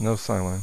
No sign line.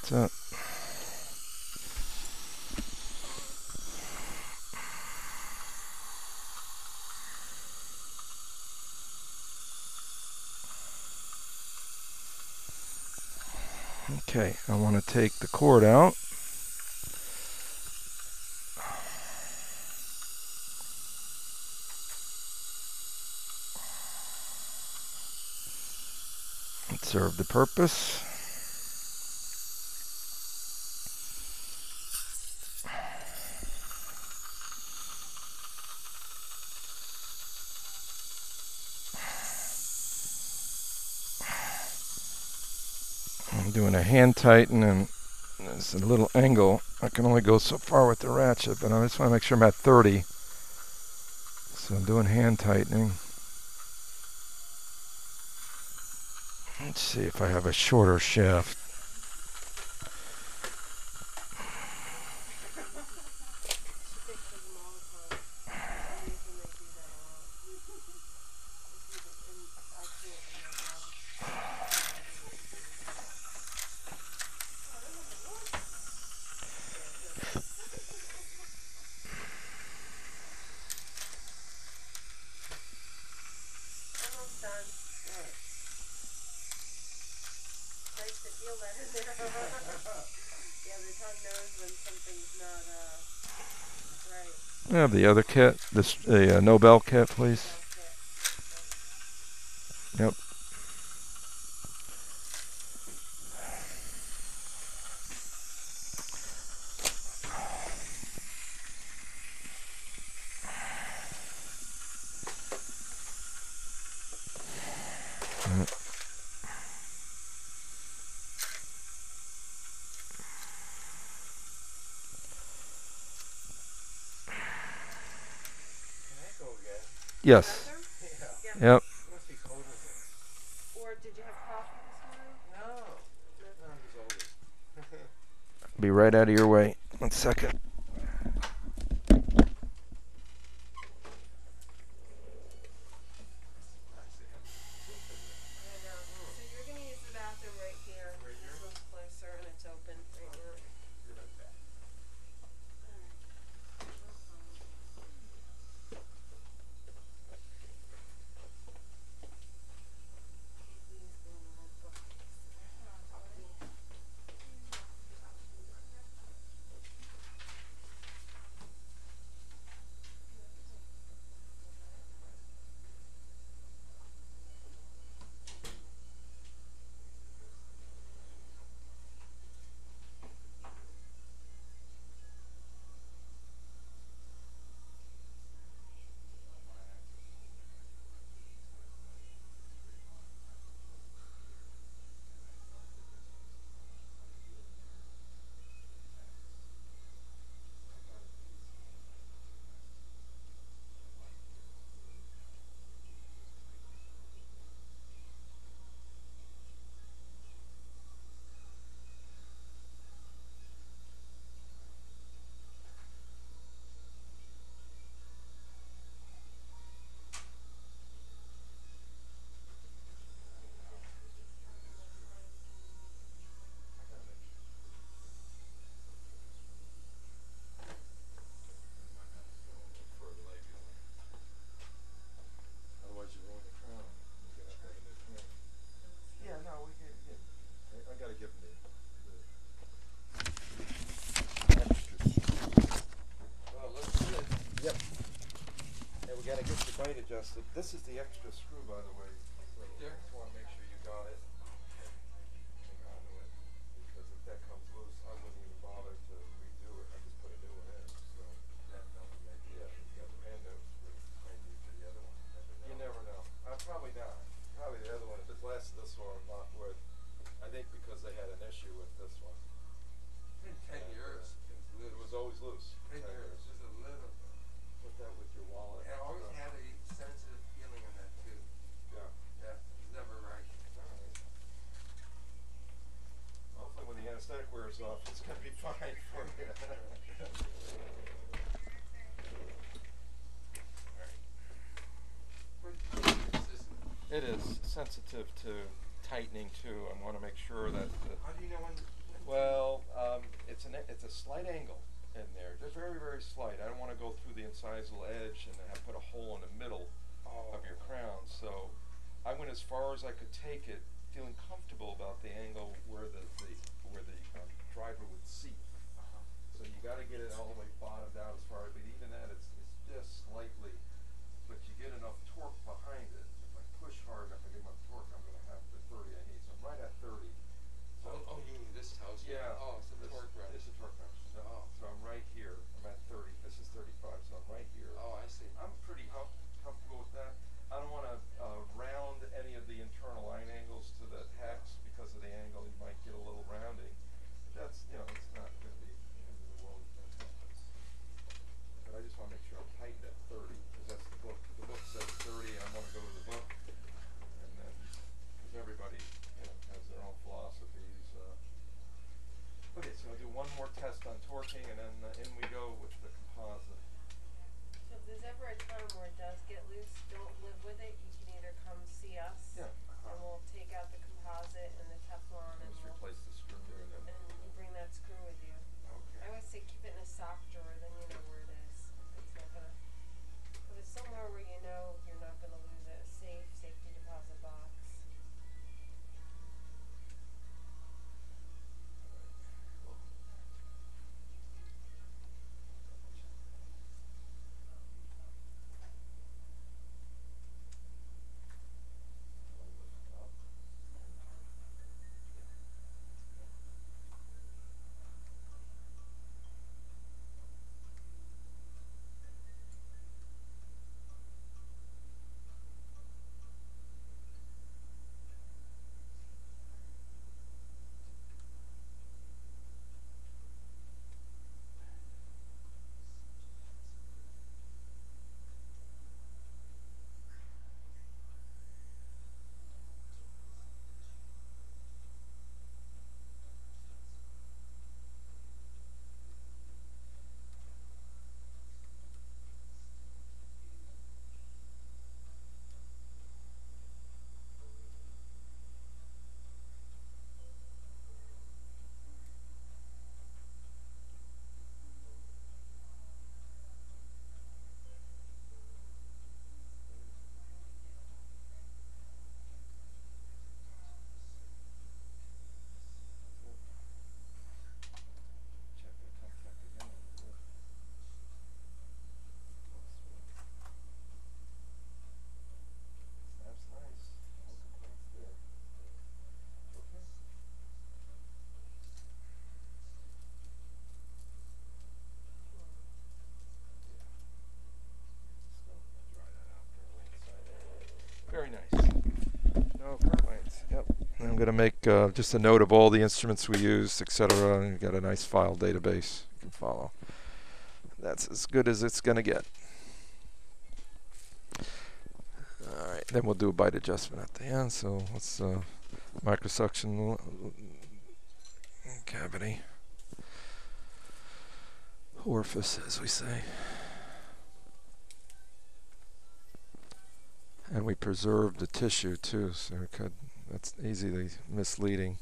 What's up? Okay, I want to take the cord out. It served the purpose. Doing a hand tighten, and it's a little angle. I can only go so far with the ratchet, but I just want to make sure I'm at 30. So I'm doing hand tightening. Let's see if I have a shorter shaft. I have the other kit, this Nobel kit, please. Yep. Yes. Yeah. Yep. Must be cold again. Or did you have coffee this morning? No. No, I'm just older. Be right out of your way. 1 second. suggested. This is the extra screw, by the way. Right there. I just want to make sure you got it. Hang on to it. Because if that comes loose, I wouldn't even bother to redo it. I just put a new one in. So maybe after the other end, maybe for the other one. You never know. Probably not. Probably the other one. If it lasted this long, not wood. I think because they had an issue with this one. 10 years. It was always loose. 10 years. Just a little bit. Put that with your wallet. And I always had a sensitive feeling in that, too. Yeah. That was never right. All right. Hopefully when the anesthetic wears off, it's going to be fine for you. All right. Pretty serious, isn't it? It is sensitive to tightening, too. I want to make sure that... How do you know when... Well, it's a slight angle in there, just very, very slight. I don't want to go through the incisal edge and have put a hole in the middle of your crown. So I went as far as I could take it, feeling comfortable about the angle where the driver would seat. So you got to get it all the way bottomed out as far as, but even that, it's just slightly. But you get enough torque behind it. If I push hard enough and get enough torque, I'm going to have the 30 I need. So I'm right at 30. Oh, you mean this house? Yeah. Oh, it's a torque wrench. It's a torque wrench. So, so I'm right here. I'm at 30. This is 35, so I'm right here. Oh, I see. I'm pretty comfortable with that. I don't want to round any of the internal line angles to the hacks because of the angle. You might get a little rounding. But that's, you know, it's not going to be the end of the world if that happens. But I just want to make sure I'm tightened at 30 because that's the book. The book says 30, and I want to go to the book. And then, because everybody has their own philosophy. Okay, so I'll do one more test on torquing, and then in we go with the composite. So if there's ever a time where it does get loose, don't live with it. You can either come see us, and we'll take out the composite and the Teflon, and we'll replace the screw, and you bring that screw with you. Okay. I always say keep it in a sock drawer, then you know where it is. It's not gonna, if it's somewhere where you know you're not going to lose it, safe, safety deposit box. I'm going to make just a note of all the instruments we use, etc. You've got a nice file database you can follow. That's as good as it's going to get. All right, then we'll do a bite adjustment at the end. So let's microsuction cavity, orifice, as we say, and we preserve the tissue too, so it could. That's easily misleading.